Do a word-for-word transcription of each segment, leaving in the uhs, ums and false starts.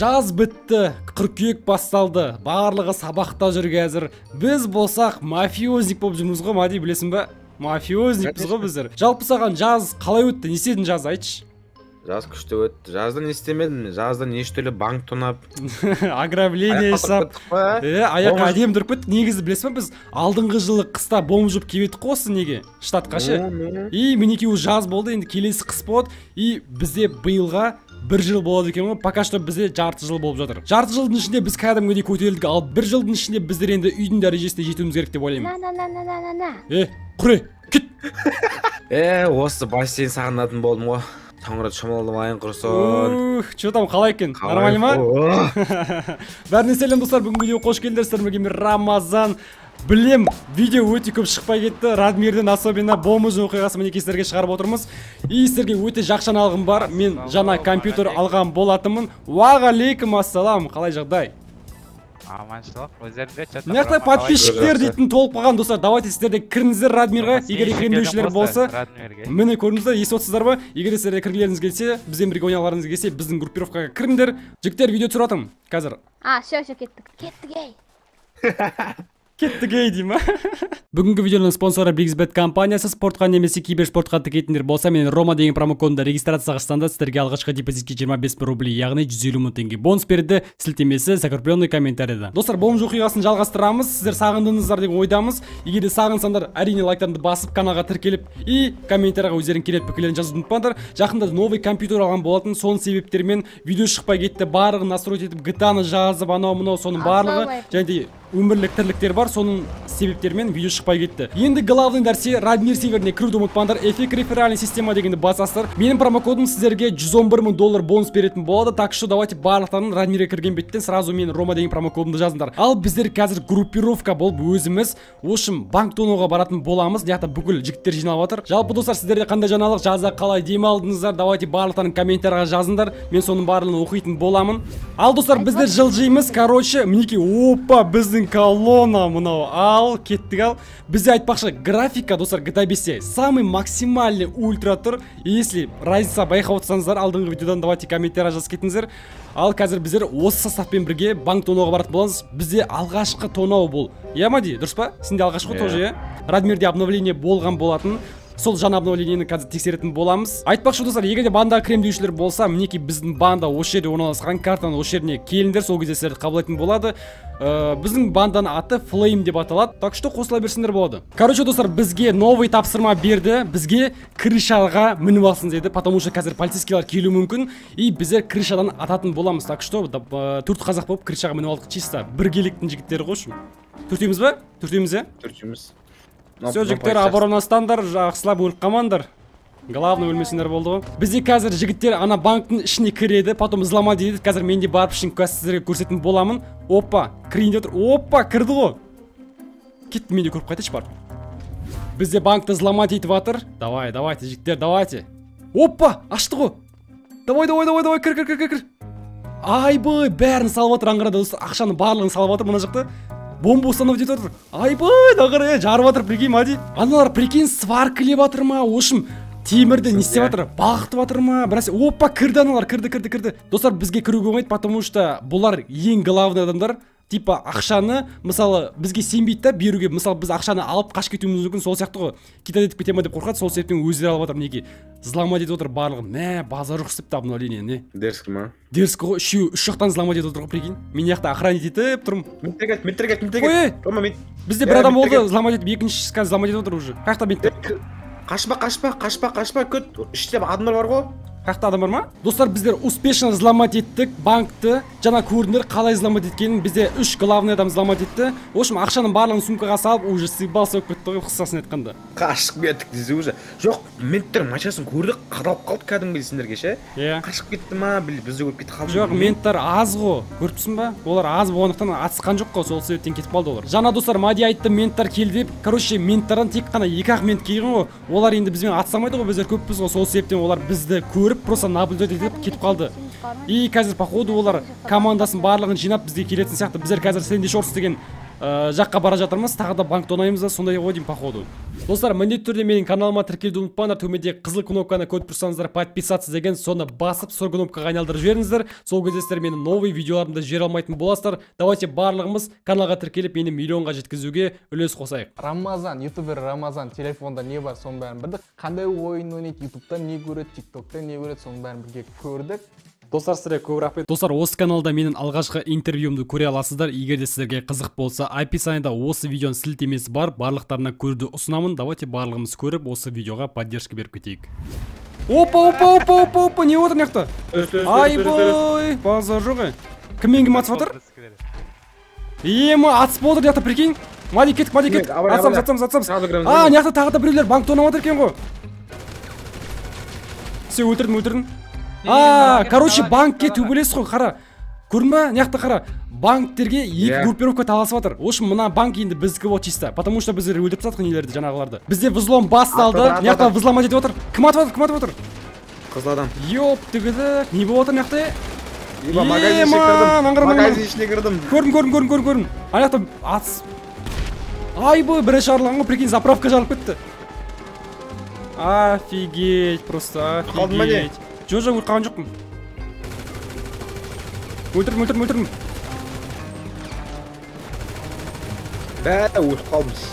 Жаз бітті, қыркүйек басталды, барлығы сабақта жүрге әзір. Біз болсақ мафиозник боп жұмыз ғой, Мади, білесің бе? Мафиозникпіз ғой біздер. Жалпы саған жаз қалай өтті, не істедің жаз, айтшы? Жаз күшті өтті. Жаздан істемедім. Жаздан ештілі банк тонап, аграбление жасап, аяқ әдем дұрып кеттік. Негізі білесің бе, біз алдыңғы жылы қыста бомж жұп кебеттік қосы неге? Штатқа ше. И мінекей ол жаз болды, енді келесі қыс болады. И бізде биылға бір жыл болады екен ғой. Пока что бізде жарты жыл болып жатыр. Жарты жылдың ішінде біз кәдімгідей көтерілдік, ал бір жылдың ішінде біздер енді үйдің дәрежесіне жетуіміз керек деп ойлаймын. Э, құре, кет. Э, осы бассейн сағынатын болдым ғой. Таңырат шамалдым айын құрсын. Чо там қалай екен? Нормально ма? Бәріне сәлем достар, бүгінгі видео қош келдер. Сіздермен Рамазан. Білем, видео өте көп шықпай кетті. Радмирден особенно бомж оқиғасы мінекей сіздерге шығарып отырмыз. И сіздерге өте жақсы жаңалығым бар. Мен жаңа компьютер алған болатынмын. Уағалейкум ассалам. Қалай жағдай? Аманшылық, өздеріңде чатта. Нақтай подписчиктер дейтін толпыған достар, давайте сіздерде кіріңіздер Радмирға, егер екендеушілер болса. Міне көріңіздер, есотсыздар ба? Егер сіздерде кіргілеріңіз келсе, бізбен бірге ойналарыңыз келсе, біздің группировкаға кіріңдер. Жігіттер, видео түсіратым қазір. А, все, все кеттік. Кеттік ей. Кеттік ей дейм, а? Бүгінгі видеоның спонсоры Bigbet компаниясы. Спортқа немесе киберспортқа тікетіндер болса, мен Рома деген промокодында регистрацияға станда сіздерге алғашқы депозитке жиырма бес рубль, яғни жүз елу мың теңге бонус берді. Сілтемесі закрепленный комментарийда. Достар, бомж оқиғасын жалғастырамыз. Сіздер сағындыңыздар деген ойдамыз. Егер сағынсаңдар, әрине лайктарыңды басып каналға тіркеліп и комментарияға өздерің келетін пікірлерін жазуды ұмытпаңдар. Жақында новый компьютер алған болатын, соның себептерімен видео шықпай кетті. Барлығын настрой етіп джи ти эй-ны жазып, анау мынау соның барлығы және өмірлік тірліктер бар, соның себептермен видео шықпай кетті. Енді главный нәрсе, Радмир серверіне кіруді ұмытпаңдар, эффект реферальный система дегенді басасыздар. Менің промокодым сіздерге жүз он бір мың доллар бонус беретін болады. Так что давайте барлықтарын Радмирге кірген беттен сразу мен Рома деген промокодымды жазыңдар. Ал біздер қазір группировка болып өзіміз, ошым банк тоноға баратын боламыз. Яқта бүкіл жігіттер жиналып жатыр. Жалпы достар, сіздерде қандай жаңалық, жазда қалай демалдыңыздар? Давайте барлықтарын комментарияға жазыңдар. Мен соның барлығын оқитын боламын. Ал достар, біздер жылжимыз. Короче, мінекей, опа, біздің колонна мынау, ал кеттік. Ал бізде айтпақшы графика достар, джи ти эй бесте самый максимальный ультра тұр. Если разница байқап отырсаңыздар, алдыңғы видеодан давайте комментария жазып кетіңіздер. Ал қазір біздер осы составпен бірге банк тонауға баратын боламыз. Бізде алғашқы тонау бол, иә Мади, дұрыс па? Сенде алғашқы тоже, иә? Радмирде обновление болған болатын, сол жаңа обновлениені қазір тексеретін боламыз. Айтпақшы достар, егер де бандаға кірем деушілер болса, мінекей біздің банда осы жерде орналасқан, картаның осы жеріне келіңдер, сол кезде сіздерді қабылдайтын болады. Біздің банданың аты Flame деп аталады. Так что қосыла берсіндер болады. Короче достар, бізге новый тапсырма берді. Бізге крышаға мініп алсыныз деді, потому что қазір полицейскийлар келуі мүмкін, и біздер крышадан ататын боламыз. Так что төрт қазақ болып крышаға мініп алдық, чисто біргеліктің жігіттері қошы. Төртеуміз ба? Төртеуміз, иә? Төртеуміз. Все, жігіттер оборонастандар, жақсылап өліп қамандар. Главный өлмесіндер болды ғой. Бізде қазір жігіттер ана банктың ішіне кіреді, потом ызлама дейді. Қазір менде барып шын сіздерге көрсететін боламын. Опа, кірейін деп тұр. Опа, кірді ғой. Кетті, менде көріп қайтайшы бар. Бізде банкты ызлама дейді батыр. Давай, давайте, жігіттер, давайте. Опа, ашты ғой. Давай, давай, давай, давай, кір, кір, кір, кір. Айбай, бәрін салып жатыр аңғарда достар. Ақшаны барлығын салып жатыр мына жақта. Бомба установ дейді отыр. Айбай, ағыр, жарып атыр, прикейм, Мади. Аналар, прикейм, сваркілеп атыр ма, ошым, темірді не істеп атыр, бағытып атыр ма, біраз. Опа, кірді аналар, кірді, кірді, кірді. Достар, бізге кіруге болмайды, потому что бұлар ең главный адамдар. Типа, ақшаны, мысалы, бізге сенбейді да беруге, мысалы, біз ақшаны алып қашып кетуіміз мүмкін, сол сияқты ғой. Кита дедіп кете ма деп қорқады, сол себептен өздері алып жатыр мінекей. Злама дейді отыр барлығын. Мә, базар ұқсып табын олейінен, не? Дерскі ма? Дерскі ғой, үшеу, үш жақтан злама дейді отыр ғой, прикинь. Мен яқта охранить етіп тұрмын. Миттергет, миттергет, миттергет. Ой, бізде бір адам болды, злама дейді, екінші қаз злама дейді отыр уже. Қақта миттер. Қашпа, қашпа, қашпа, қашпа, көт. Іштеп адамдар бар ғой. Қақты адам бар ма? Достар, біздер успешно зламат еттік банкты. Жаңа көрдіңдер қалай зламат еткенін. Бізде үш главный адам зламат етті. Ошым, ақшаның барлығын сумкаға салып, уже сыйбал сөк бітті ғой, қысасын айтқанда. Қашық беттік десе уже. Жоқ, менттер машинасын көрдік, қадалып қалды кәдімгі сендерге ше. Қашық кетті ма? Бізде көріп кетті қалды. Жоқ, менттер аз ғой. Көріпсің ба? Олар аз болғандықтан атысқан жоқ қой, сол себептен кетіп қалды олар. Жаңа достар, Мади айтты, менттер келді. Короче, менттерден тек қана екі-ақ мент келген ғой. Олар енді бізбен атысамайды ғой, біздер көппіз ғой, сол себептен олар бізді көріп, просто наблюдать етіп кетіп қалды. И қазір походу олар командасын барлығын жинап бізге келетін сияқты. Біздер қазір сенде шорс деген жаққа бара жатырмыз. Тағы да банк тонаймыз да, сондай ғой дейм походу. Dostlar, міндетті түрде менің каналыма тіркелуді ұмытпаңдар. Төмендегі қызыл кнопканы көріп тұрсаңыздар, подписаться деген, соны басып сол кнопкаға айналдырып жіберіңіздер. Сол кезде сіздер менің новый видеоларымды жер алмайтын боласыздар. Давайте барлығымыз каналға тіркеліп, мені миллионға жеткізуге үлес қосайық. Рамазан, ютубер Рамазан, телефонда не бар, соның бәрін білдік. Қандай ойын ойнайды, ютубта не көреді, тиктокта не көреді, соның бәрін бірге көрдік. Dostlar, size көп рахмет. Dostlar, осы каналда менің алғашқы интервьюімді көре аласыздар. Егер де сіздерге қызық болса, описанияда осы видеоның сілтемесі бар. Барлықтарына көруді ұсынамын. Давайте барлығымыз көріп, осы видеоға поддержка беріп кетейік. Опа, опа, опа, опа, опа, не отыр мықты? Айбой, базар жоғы. Кіммен кім атысып отыр? Ема, атысып отыр мықты, прикинь. Мади кеттік, Мади кеттік. Атсамыз, атсамыз, атсамыз. А, мықты тағы да біреулер банкты ойнап отыр екен ғой. Сен өлтірдің, өлтірдің. А, короче, банкке төбелес қой, қара. Көрме, неяқта қара. Банктерге екі группировка таласып отыр. Ошын мына банк енді біздікі вот чисто, потому что біздер өлтіріп сатқан нелерді, жаңағыларды. Бізде взлом басталды. Неяқта взлома жетіп отыр. Кім атып отыр? Кім атып отыр? Қызыл адам. Ёп, түгіді. Не болып отыр неяқта? Еба, магазин ішіне кірдім. Көрдім, көрдім, көрдім, көрдім, көрдім. Аяқта атыс. Айбы, бірінші арылған ғой, прикинь, заправка жарылып кетті. Офигеть, просто офигеть. Жо-жо, ұрқаған жоқпын. Өлтірдім, өлтірдім, өлтірдім. Бәрі өліп қалдымыз.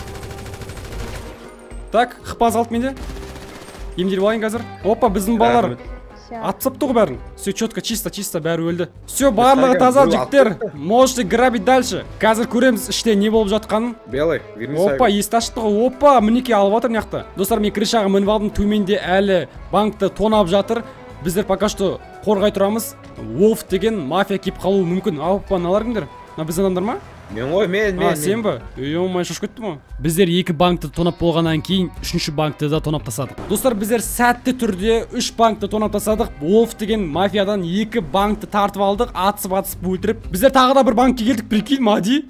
Так, қыпа азалт менде. Емдер болайын қазір. Опа, біздің балалар. Атсапты ғой бәрін. Все четко, чисто, чисто, бәрі өлді. Все, барлығы таза, жігіттер. Можете грабить дальше. Қазір көреміз іште не болып жатқанын. Белый, вернисай. Опа, есті ашытты ғой. Опа, мінеке алып атыр неяқта. Достар, мен крышаға мініп алдым, төменде әлі банкты тонап жатыр. Біздер пока что қорғай тұрамыз. Wolf деген мафия кеп қалуы мүмкін. Ауппан алар кімдер? На біздің адамдар ма? Мен ғой, мен, мен. А, сен бі? Ё-май, шошып кетті ма? Біздер екі банкты тонап болғаннан кейін үшінші банкты да тонап тастадық. Достар, біздер сәтті түрде үш банкты тонап тастадық. Wolf деген мафиядан екі банкты тартып алдық, атысып-атысып өлтіріп. Біздер тағы да бір банкке келдік, прикинь, Мади.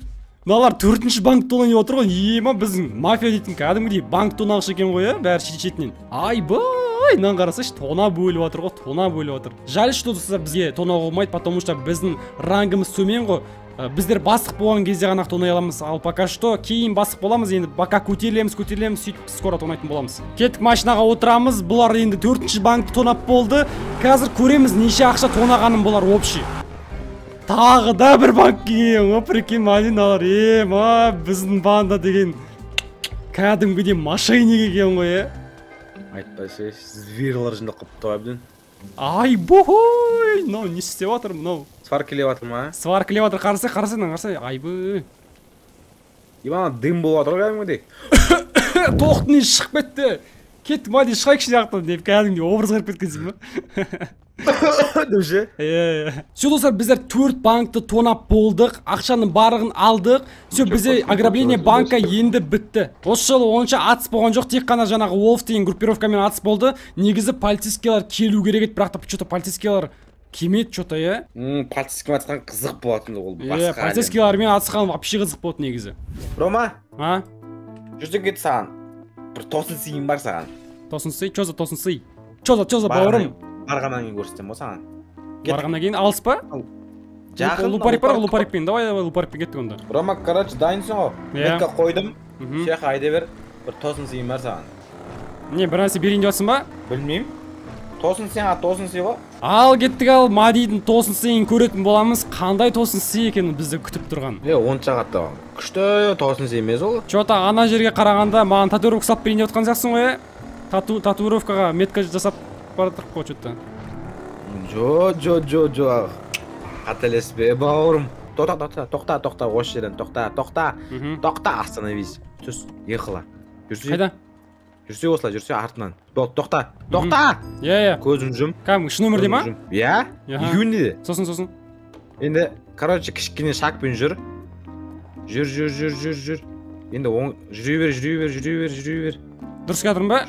Мыналар төртінші банкты тонап отыр ғой. Ема, біздің мафия дейтін кәдімгідей банкты тонаушы екен ғой, бәрі шет-шетінен. Айбай! Айнан қарасаш, тона бөліп отыр ғой, тона бөліп отыр. Жаль, что достар бізге тона болмайды, потому что біздің рангымыз төмен ғой. Біздер басық болған кезде ғана тонай аламыз. Ал пока что кейін басық боламыз, енді бака көтерілеміз, көтерілеміз, сөйтіп скоро тонайтын боламыз. Кеттік, машинаға отырамыз. Бұлар енді төртінші банкты тонап болды. Қазір көреміз, неше ақша тонағанын бұлар общий. Тағы да бір банк келген, прикинь, малиналар. Ема, біздің банда деген кәдімгідей мошенник екен ғой, е? Айтпайсы, зверлар жында құпты өбден. Ай, бой! Мынау не істеп жатыр, мынау? Свар келіп жатыр ма? Свар келіп жатыр, қарасай, қарасай, қарасай. Ай, бой! Ебана, дым болып жатыр кәдімгідей. Тоқтың шығып кетті. Кетті, Мади, шығайық ішіне ақтан деп, кәдімгідей образ қырып кеткенсің ба? Дүмше? Е-е-е. Все, достар, біздер төрт банкты тонап болдық, ақшаның барығын алдық. Все, бізде ограбление банка енді бітті. Осы жылы онша атыс болған жоқ, тек қана жаңағы Wolf деген группировкамен атыс болды. Негізі полицейскийлар келу керек еді, бірақ та что-то полицейскийлар келмеді, что-то, е? Полицейскимен атысқан қызық болатын ол басқа. Е, полицейскийлармен атысқан вообще қызық болды негізі. Рома? А? Жүрсең кет саған. Бір тосын сыйың бар саған. Тосын сый? Чо за тосын сый? Чо за, чо за, бауырым? Барғаннан кейін көрсетем, осаған. Барғаннан кейін алыс па? Жақын. Лупарик бар, лупарикпен. Давай, лупарикпен кеттік онда. Рома, короче, дайынсың ғой. Метка қойдым. Шеқ айда бер, бір тосын сыйым бар саған. Не, бір нәрсе берейін деп жатсың ба? Білмеймін. Тосын сыйға тосын сый ғой. Ал кеттік, ал Мадидің тосын сыйын көретін боламыз. Қандай тосын сый екенін бізді күтіп тұрған. Е, онша қатты күшті тосын сый емес ол. Чота, ана жерге қарағанда маған татуировка жасап берейін деп жатқан сияқтысың ғой, е? Татуировкаға метка жасап баратық қой, чөтті. Жо, жо, жо, жо. Қателеспе, бауырым. Тоқта, тоқта, тоқта, тоқта, осы жерден, тоқта, тоқта, тоқта, остановись. Түс, еқыла. Жүрсе. Қайда? Жүрсе осылай, жүрсе артынан. Тоқта, тоқта! Е-е. Көзін жұм. Кәдімгі шын өмірде ма? Иә. Екеуін дейді. Сосын, сосын. Енді, короче, кішкене шақпен жүр. Жүр, жүр, жүр, жүр, жүр. Енді жүре бер, жүре бер, жүре бер, жүре бер. Дұрыс келатырмын ба?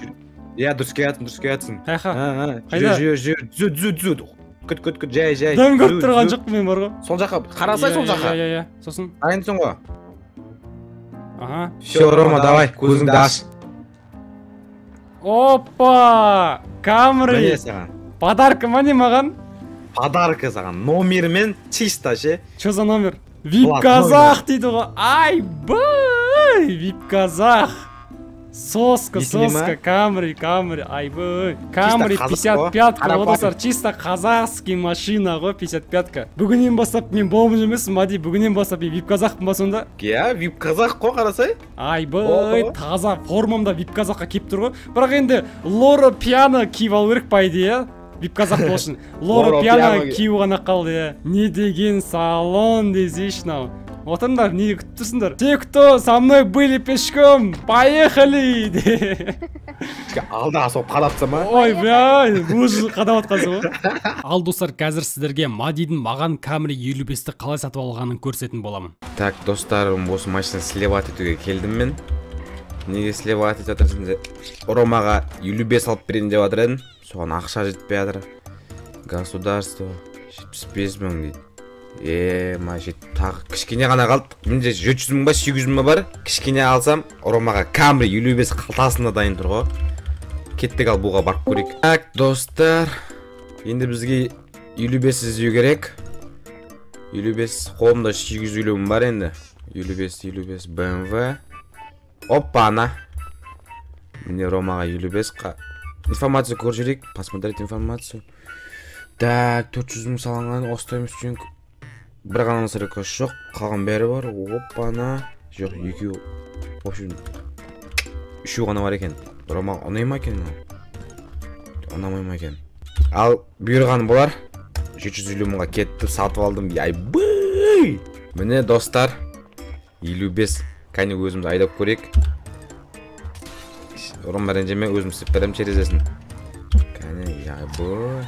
Я дұрыс келатсың, дұрыс келатсың. Қайда? Жүр, жүр, жүр, жүр, жүр. Күт, күт, күт, жай, жай. Дәм көріп тұрған жоқпын мен бар ғой. Сол жаққа, қарасай сол жаққа. Я, я, я, сосын. Дайынсың ғой. Аха. Все, Рома, давай, көзіңді аш. Опа! Camry. Міне саған. Подарка ма не маған? Подарка саған. Номермен чисто ше. Че за номер? Вип Казах дейді ғой. Ай, бай! Вип Казах. Соска, соска, Камри, Камри, айбой. Камри пятьдесят пятка, вот это чисто казахский машина, ғой пятьдесят пятка. Бүгінен бастап мен бомж емеспін, Мади, бүгінен бастап мен вип казақпын ба сонда? Иә, вип казақ қой қарасай. Айбой, таза формамда вип казаққа кеп тұр ғой. Бірақ енді Лоро Пиана киіп алу керек па идея? Вип казақ болсын. Лоро Пиана киіп ғана қалды. Не деген салон десеш нау. Отандар, niye kutursunlar? Те, кто со мной были пешком, поехали! Алда асып қалапсың ба? Ой, бля, мужик қадап атқансың ба? Ал достар, қазір сіздерге Мадидің маған Camry елу бесті қалай сатып алғанын көрсететін боламын. Так, достарым, осы машина слева етуге келдім мен. Неге слева етіп жатырсың? ромаға елу бес алып берейін деп жатыр едім. Соған ақша жетпей жатыр. Государство жетпіс бес мың дейді. Eee, maşet tağ kişkine gana kaldı. Bence жеті жүз мың ba сегіз жүз мың var. Kişkine alsam, Romaga Camry елу бес kaltasında dayın turgu. Kettik al buğa bark görek. Tak dostlar, şimdi bizge елу бес izleyu gerek. елу бес kolumda сегіз жүз елу мың var endi. елу бес елу бес бэ эм вэ. Hoppa ana. Bende Romaga елу бес. İnformasyon görüşerek. Pasmadaret informasyon. Так, төрт жүз мың салынған, остойымыз үшін бір ғана сырыққа жоқ, қалған бәрі бар. Опана, жоқ, екеу, общем, үшеу ғана бар екен. Рома ұнай ма екен? Ұнамай ма екен? Ал бұйырған болар, жеті жүз елу мыңға кетті, сатып алдым. Айбай! Міне достар, елу бес кәне өзімді айдап көрейік. Рома ренжеме өзімді берем терезесін. Кәне, айбай.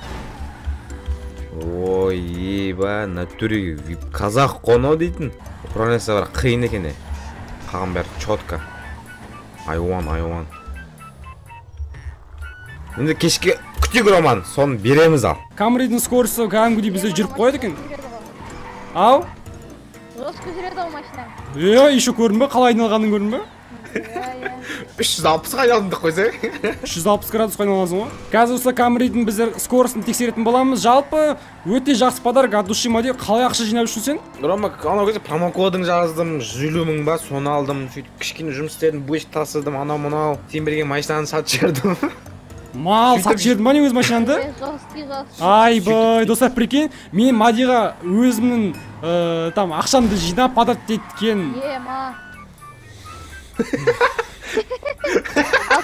Ой, еба, натүрі қазақ қону дейтін. Управленсі бар, қиын екені. Қаған бәрі чотка. Айуан, айуан. Енді кешке күтек роман, соны береміз ал. Камридің скорысы кәдімгідей бізде жүріп қойды екен. Ау? Жосқа жүреді ол машина. Е, еще көрдің бе, қалай айналғанын көрдің бе? үш жүз алпыс қайналымды қойсай үш жүз алпыс градус қайналасың ғой. Қазір осы Камридің біздер скорысын тексеретін боламыз. Жалпы өте жақсы подарок от души, Мади. Қалай ақша жинап жүрсің сен? Рома, анау кезде промокодын жаздым, жүз елу мың ба, соны алдым. Сөйтіп кішкене жұмыс істедім, бөшік тасыдым, анау мынау. Сен берген машинаны сатып жібердім. Мал сатып жібердің ба не өз машинаңды? Айбай, достар, прикинь, мен Мадиға өзімнің там ақшамды жинап подарок еткен.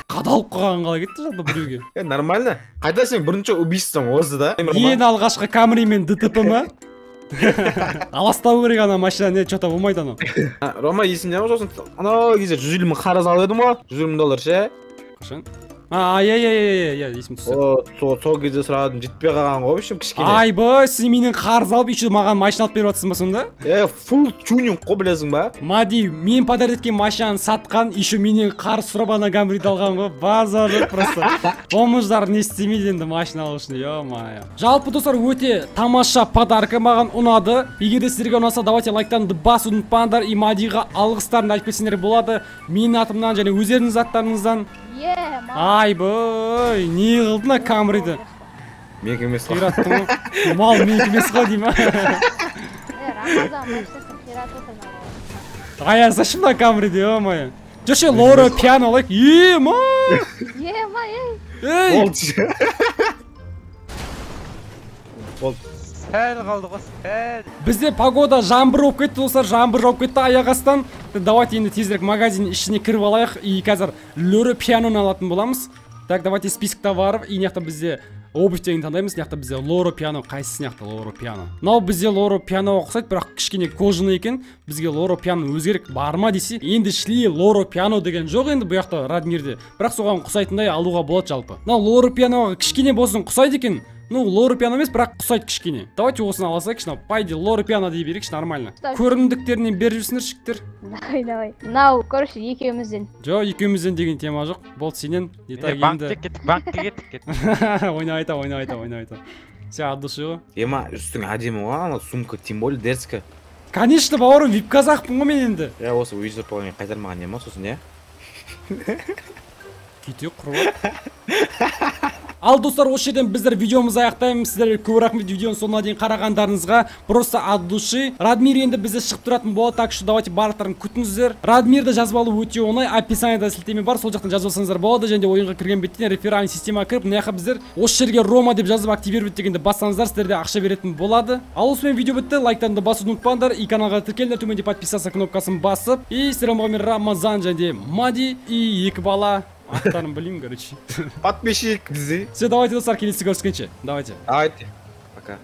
Қадалып қоған қала кетті жалпы біреуге. Е, нормально. Қайда сен бірінші убийствоң осы да? Ең алғашқы Camry мен дэ тэ пэ ма? Аластау керек ана машина, не что-то болмайды анау. Рома, есімде ма жоқсың? Анау кезде жүз елу мың қарыз алып едім ғой. жүз елу мың доллар ше? Қашан? А, я, я, я, я, есім түсті. О, сол кезде сұрадым, жетпей қалған ғой, ішім кішкене. Айбай, сіз менен қарыз алып, еще маған машина алып беріп жатсың ба сонда? Е, фул тюнинг қой, білесің ба? Мади, мен подарок еткен машинаны сатқан, еще менен қарыз сұрап ана Camryді алған ғой. Базарлық просто. Бомждар не істемейді енді машина алу үшін, е-мае. Жалпы достар, өте тамаша подаркы, маған ұнады. Егер де сіздерге ұнаса, давайте лайктан басуды ұмытпаңдар. И Мадиға алғыстарын айтып кетсеңдер болады. Менің атымнан және өздеріңіз аттарыңыздан. Айбай, не қылдың Камриді? Мен кім емес қой. Мал, мен кім емес қой дейм а? Рамазан, машинасын қират отырмай. Ая, зачем на Камриді, е-мае? Жоше, Лоро Пиана лайк, е-мае! Е-мае! Эй! Болды ше? Болды. Сәл қалды қос, сәл. Бізде погода жаңбыр оп кетті, достар, жаңбыр жауып кетті аяқ астан. Давайте енді тезірек магазин ішіне кіріп алайық. И қазір Лоро Пианоны алатын боламыз. Так, давайте список товаров. И неқта бізде обувь деген таңдаймыз. Неқта бізде Лоро Пиано, қайсысы неқта Лоро Пиано. Мынау бізде Лоро Пианоға ұқсайды, бірақ кішкене кожаный екен. Бізге Лоро Пиано өзгерек бар ма десе, енді шли Лоро Пиано деген жоқ енді бұл жақта Радмирде. Бірақ соған ұқсайтындай алуға болады жалпы. Мынау Лоро Пианоға кішкене болсын ұқсайды екен. Ну, Лоро Пиано емес, бірақ құсайды кішкене. Давайте осыны аласайық, шынау, пайде, Лоро Пиано дей берейік, нормально. Көрімдіктерінен бер жүрсіңдер, шіктер. Давай, давай. Нау, короче, екеумізден. Жо, екеумізден деген тема жоқ. Болды сенен. Банкке кеттік, банкке кеттік. Ойна айта, ойна айта, ойна айта. Все, от души ғой. Ема, үстің әдемі ғой, ана сумка, тем более дерзкая. Конечно, бауырым, вип казақпын ғой мен енді. Е, осы уйзер болған қайтармаған не ма сосын, е? Кетек құрбан. Ал достар, ошол жерден биздер видеомузду аяктайбыз. Сиздерге көп рахмет видеонун сонуна дейин карагандарыңызга. Просто от души. Радмир энди бизди чыгып туратын болот. Так что давайте баардыктарын күтүңүздөр. Радмирди жазып алуу өтө оңой. Описанияда силтеме бар. Сол жактан жазып алсаңыздар болот. Жана оюнга кирген беттен реферальный система кирип, мынака биздер ошол жерге Рома деп жазып активировать дегенде бассаңыздар, силерге акча беретин болот. Ал ошол менен видео бүтті. Лайктарды басууну унутпаңдар. И каналга тиркелиңдер, төмөндө подписаться кнопкасын басып. И сиздерге мен Рамазан жана Мади и эки бала. Аттарын білмеймін, короче. Подпишитесь. Все, давайте, достар, келесі көріскенше. Давайте. Давайте. Пока.